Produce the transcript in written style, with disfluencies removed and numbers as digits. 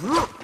Rup!